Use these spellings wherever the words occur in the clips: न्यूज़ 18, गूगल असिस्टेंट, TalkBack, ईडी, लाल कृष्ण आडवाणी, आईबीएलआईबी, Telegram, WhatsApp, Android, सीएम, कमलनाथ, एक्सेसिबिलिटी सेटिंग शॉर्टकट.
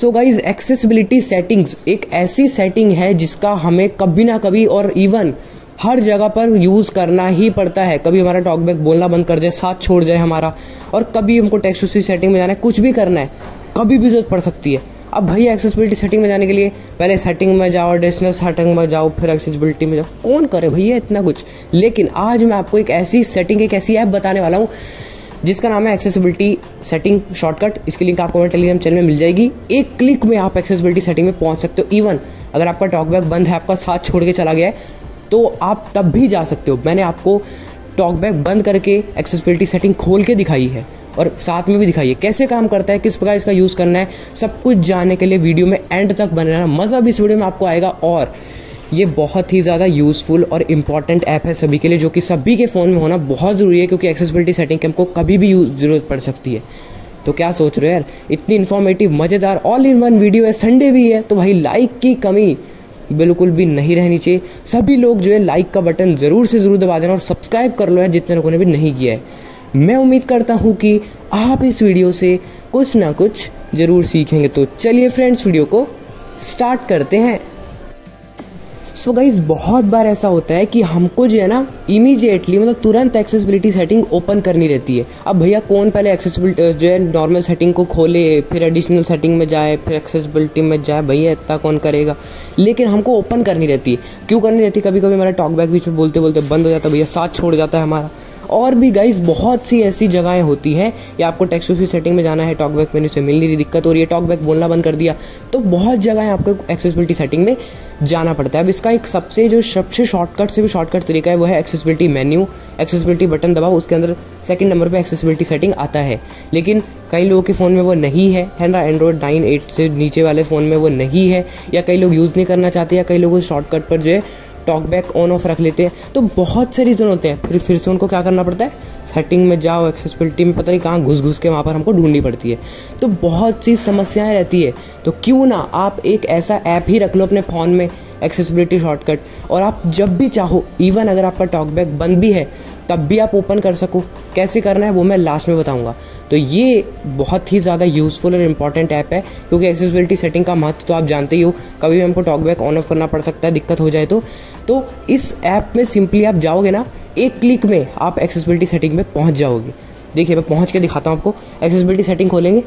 So guys accessibility settings एक ऐसी setting है जिसका हमें कभी ना कभी और इवन हर जगह पर यूज़ करना ही पड़ता है। कभी हमारा टॉकबैक बोलना बंद कर जाए, साथ छोड़ जाए हमारा, और कभी हमको टेक्स्ट टू स्पीच सेटिंग में जाना है, कुछ भी करना है, कभी भी जरूरत पड़ सकती है। अब भाई एक्सेसिबिलिटी सेटिंग में जाने के लिए पहले सेटिंग में जाओ, एडिशनल सेटिंग में जाओ, फिर एक्सेसिबिलिटी में जाओ, कौन करे भैया इतना कुछ। लेकिन आज मैं आपको एक ऐसी सेटिंग, एक ऐसी ऐप बताने वाला हूँ जिसका नाम है एक्सेसिबिलिटी सेटिंग शॉर्टकट। इसकी लिंक आपको मेरे टेलीग्राम चैनल में मिल जाएगी। एक क्लिक में आप एक्सेसिबिलिटी सेटिंग में पहुँच सकते हो। इवन अगर आपका टॉकबैक बंद है, आपका साथ छोड़ के चला गया है, तो आप तब भी जा सकते हो। मैंने आपको टॉकबैक बंद करके एक्सेसिबिलिटी सेटिंग खोल के दिखाई है और साथ में भी दिखाई है कैसे काम करता है, किस प्रकार इसका यूज़ करना है। सब कुछ जानने के लिए वीडियो में एंड तक बने रहना। मज़ा भी इस वीडियो में आपको आएगा और ये बहुत ही ज़्यादा यूज़फुल और इम्पॉर्टेंट ऐप है सभी के लिए, जो कि सभी के फ़ोन में होना बहुत ज़रूरी है, क्योंकि एक्सेसिबिलिटी सेटिंग की हमको कभी भी ज़रूरत पड़ सकती है। तो क्या सोच रहे हो यार, इतनी इन्फॉर्मेटिव, मज़ेदार, ऑल इन वन वीडियो है, संडे भी है, तो भाई लाइक की कमी बिल्कुल भी नहीं रहनी चाहिए। सभी लोग जो है लाइक का बटन ज़रूर से ज़रूर दबा देना और सब्सक्राइब कर लो यार जितने लोगों ने भी नहीं किया है। मैं उम्मीद करता हूँ कि आप इस वीडियो से कुछ ना कुछ ज़रूर सीखेंगे। तो चलिए फ्रेंड्स, वीडियो को स्टार्ट करते हैं। सो गाइज बहुत बार ऐसा होता है कि हमको जो है ना इमीडिएटली, मतलब तुरंत एक्सेसिबिलिटी सेटिंग ओपन करनी रहती है। अब भैया कौन पहले एक्सेसिबिलिटी जो है नॉर्मल सेटिंग को खोले, फिर एडिशनल सेटिंग में जाए, फिर एक्सेसिबिलिटी में जाए, भैया इतना कौन करेगा। लेकिन हमको ओपन करनी रहती है। क्यों करनी रहती है? कभी कभी हमारा टॉकबैक बीच में बोलते बोलते बंद हो जाता है, भैया साथ छोड़ जाता है हमारा। और भी गाइस बहुत सी ऐसी जगहें होती हैं या आपको टेक्स्ट टू स्पीच सेटिंग में जाना है, टॉकबैक मेन्यू से मिल नहीं रही, दिक्कत हो रही है, टॉकबैक बोलना बंद कर दिया, तो बहुत जगहें आपको एक्सेसिबिलिटी सेटिंग में जाना पड़ता है। अब इसका एक सबसे शॉर्टकट से भी शॉर्टकट तरीका है, वो है एक्सेसिबिलिटी मेन्यू, एक्सेसिबिलिटी बटन दबाओ, उसके अंदर सेकंड नंबर पे एक्सेसिबिलिटी सेटिंग आता है। लेकिन कई लोगों के फ़ोन में वो नहीं है, है ना, एंड्रॉयड 9, 8 से नीचे वाले फ़ोन में वो नहीं है, या कई लोग यूज़ नहीं करना चाहते, या कई लोग शॉर्टकट पर जो है टॉकबैक ऑन ऑफ रख लेते हैं। तो बहुत से रीज़न होते हैं। फिर से उनको क्या करना पड़ता है, सेटिंग में जाओ, एक्सेसिबिलिटी में पता नहीं कहाँ घुस घुस के वहाँ पर हमको ढूंढनी पड़ती है। तो बहुत सी समस्याएं रहती है। तो क्यों ना आप एक ऐसा ऐप ही रख लो अपने फ़ोन में, एक्सेसिबिलिटी शॉर्टकट, और आप जब भी चाहो, इवन अगर आपका टॉकबैक बंद भी है, तब भी आप ओपन कर सको। कैसे करना है वो मैं लास्ट में बताऊंगा। तो ये बहुत ही ज़्यादा यूज़फुल और इम्पॉर्टेंट ऐप है, क्योंकि एक्सेसिबिलिटी सेटिंग का महत्व तो आप जानते ही हो। कभी भी हमको टॉकबैक ऑन ऑफ करना पड़ सकता है, दिक्कत हो जाए तो इस ऐप में सिंपली आप जाओगे ना, एक क्लिक में आप एक्सेसिबिलिटी सेटिंग में पहुँच जाओगे। देखिए मैं पहुंच के दिखाता हूं आपको। एक्सेसिबिलिटी सेटिंग खोलेंगे,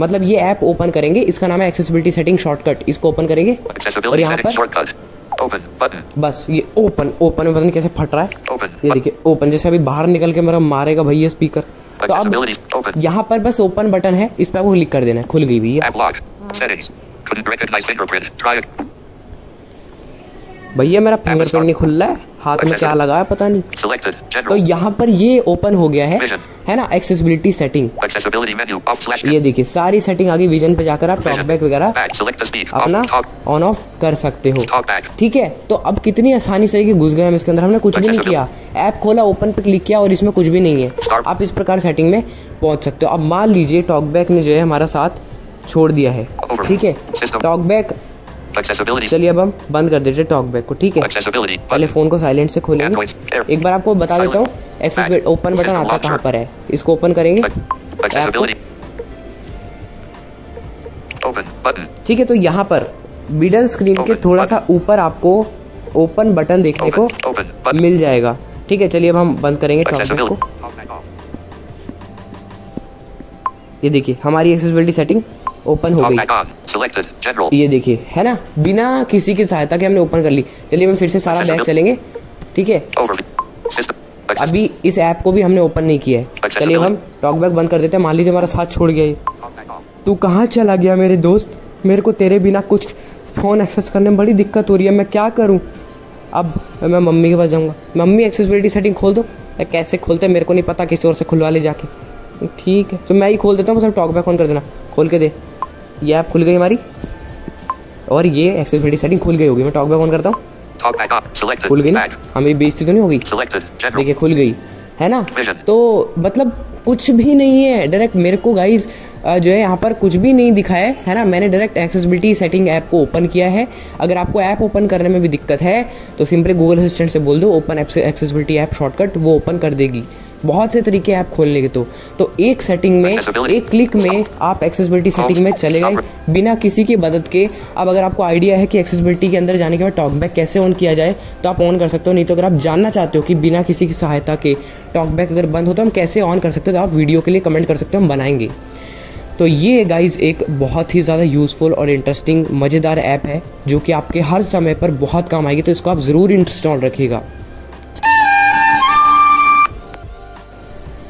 मतलब ये ऐप ओपन करेंगे, इसका नाम है एक्सेसिबिलिटी सेटिंग शॉर्टकट। इसको ओपन करेंगे और यहाँ पर बस ये ओपन में पता नहीं कैसे फट रहा है, ये देखिए ओपन, जैसे अभी बाहर निकल के मेरा मारेगा भैया स्पीकर। तो अब यहाँ पर बस ओपन बटन है, इस पर आपको क्लिक कर देना है। खुल गई भैया, मेरा फिंगरप्रिंट नहीं खुल रहा है, हाथ में क्या लगा है पता नहीं। तो यहाँ पर ये ओपन हो गया है ना, एक्सेसिबिलिटी सेटिंग। ये देखिए सारी सेटिंग आ गई। विजन पे जाकर आप टॉकबैक वगैरह अपना ऑन ऑफ कर सकते हो, ठीक है। तो अब कितनी आसानी से घुस गए हम इसके अंदर, हमने कुछ भी नहीं किया, ऐप खोला, ओपन पे क्लिक किया और इसमें कुछ भी नहीं है। आप इस प्रकार सेटिंग में पहुंच सकते हो। अब मान लीजिए टॉकबैक ने जो है हमारा साथ छोड़ दिया है, ठीक है, टॉकबैक। चलिए अब हम बंद कर देते हैं टॉकबैक को, ठीक है। पहले फोन को साइलेंट से खोलेंगे। एक बार आपको बता देता हूँ एक्सेसिबिलिटी ओपन बटन आता कहाँ पर है। इसको ओपन करेंगे, ठीक है। तो यहाँ पर मिडल स्क्रीन के थोड़ा सा ऊपर आपको ओपन बटन देखने को मिल जाएगा, ठीक है। चलिए अब हम बंद करेंगे टॉकबैक को। ये देखिए हमारी एक्सेसिबिलिटी सेटिंग ओपन हो गई, ये देखिए, है ना, बिना किसी की सहायता के हमने ओपन कर ली। चलिए हम फिर से सारा बैक चलेंगे, ठीक है। अभी इस ऐप को भी हमने ओपन नहीं किया है। चलिए हम टॉकबैक बंद कर देते हैं। मान लीजिए हमारा साथ छोड़ गया ये, तू कहाँ चला गया मेरे दोस्त, मेरे को तेरे बिना कुछ फ़ोन एक्सेस करने में बड़ी दिक्कत हो रही है, मैं क्या करूँ। अब मैं मम्मी के पास जाऊँगा, मम्मी एक्सेसिबिलिटी सेटिंग खोल दो। कैसे खोलते हैं मेरे को नहीं पता, किसी और से खुलवा ले जाके, ठीक है। तो मैं ही खोल देता हूँ, बस टॉकबैक ऑन कर देना, खोल के दे। ये ऐप खुल गई हमारी और ये एक्सेसिबिलिटी सेटिंग खुल गई होगी। मैं टॉकबैक ऑन करता हूँ, खुल गई ना, हमारी बेइज्जती तो नहीं होगी। देखिए खुल गई, है ना। तो मतलब कुछ भी नहीं है, डायरेक्ट मेरे को गाइज जो है यहाँ पर कुछ भी नहीं दिखाया है ना। मैंने डायरेक्ट एक्सेसिबिलिटी सेटिंग ऐप को ओपन किया है। अगर आपको ऐप ओपन करने में भी दिक्कत है तो सिंपली गूगल असिस्टेंट से बोल दो ओपन एक्सेसिबिलिटी ऐप शॉर्टकट, वो ओपन कर देगी। बहुत से तरीके ऐप खोलने के। तो एक सेटिंग में, एक क्लिक में आप एक्सेसिबिलिटी सेटिंग में चले गए बिना किसी की मदद के। अब अगर आपको आइडिया है कि एक्सेसिबिलिटी के अंदर जाने के बाद टॉकबैक कैसे ऑन किया जाए तो आप ऑन कर सकते हो, नहीं तो अगर आप जानना चाहते हो कि बिना किसी की सहायता के टॉकबैक अगर बंद हो तो हम कैसे ऑन कर सकते हो तो आप वीडियो के लिए कमेंट कर सकते हो, हम बनाएंगे। तो ये गाइज़ एक बहुत ही ज़्यादा यूज़फुल और इंटरेस्टिंग मज़ेदार ऐप है जो कि आपके हर समय पर बहुत काम आएगी, तो इसको आप ज़रूर इंस्टॉल रखिएगा।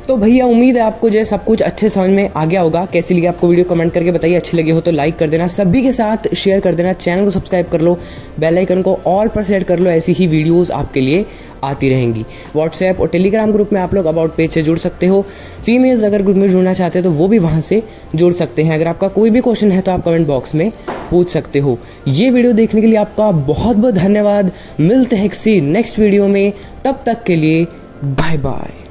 तो भैया उम्मीद है आपको जो है सब कुछ अच्छे समझ में आ गया होगा। कैसी लगी आपको वीडियो कमेंट करके बताइए, अच्छी लगी हो तो लाइक कर देना, सभी के साथ शेयर कर देना, चैनल को सब्सक्राइब कर लो, बेल आइकन को ऑल पर सेट कर लो, ऐसी ही वीडियोस आपके लिए आती रहेंगी। व्हाट्सएप और टेलीग्राम ग्रुप में आप लोग अबाउट पेज से जुड़ सकते हो। फीमेल्स अगर ग्रुप में जुड़ना चाहते हो तो वो भी वहाँ से जुड़ सकते हैं। अगर आपका कोई भी क्वेश्चन है तो आप कमेंट बॉक्स में पूछ सकते हो। ये वीडियो देखने के लिए आपका बहुत बहुत धन्यवाद। मिलते हैं किसी नेक्स्ट वीडियो में, तब तक के लिए बाय बाय।